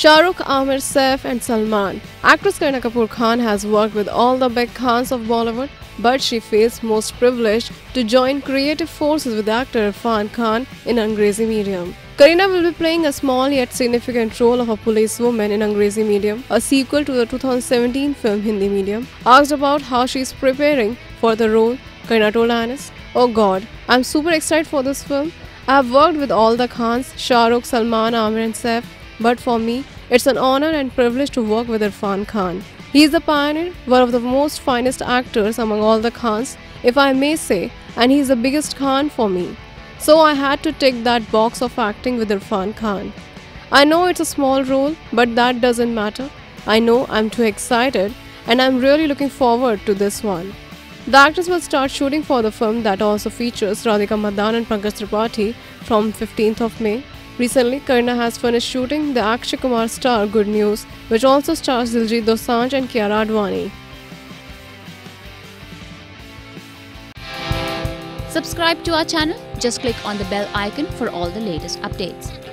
Shah Rukh, Aamir, Saif and Salman. Actress Kareena Kapoor Khan has worked with all the big Khans of Bollywood, but she feels most privileged to join creative forces with actor Irrfan Khan in Angrezi Medium. Kareena will be playing a small yet significant role of a police woman in Angrezi Medium, a sequel to the 2017 film Hindi Medium. Asked about how she is preparing for the role, Kareena told Anis, "Oh God, I'm super excited for this film. I have worked with all the Khans, Shah Rukh, Salman, Aamir and Saif. But for me, it's an honor and privilege to work with Irrfan Khan. He is a pioneer, one of the most finest actors among all the Khans, if I may say, and he is the biggest Khan for me. So I had to tick that box of acting with Irrfan Khan. I know it's a small role, but that doesn't matter. I know I'm too excited, and I'm really looking forward to this one." The actress will start shooting for the film that also features Radhika Madan and Pankaj Tripathi from 15th of May. Recently, Kareena has finished shooting the Akshay Kumar star Good News, which also stars Diljit Dosanjh and Kiara Advani. Subscribe to our channel. Just click on the bell icon for all the latest updates.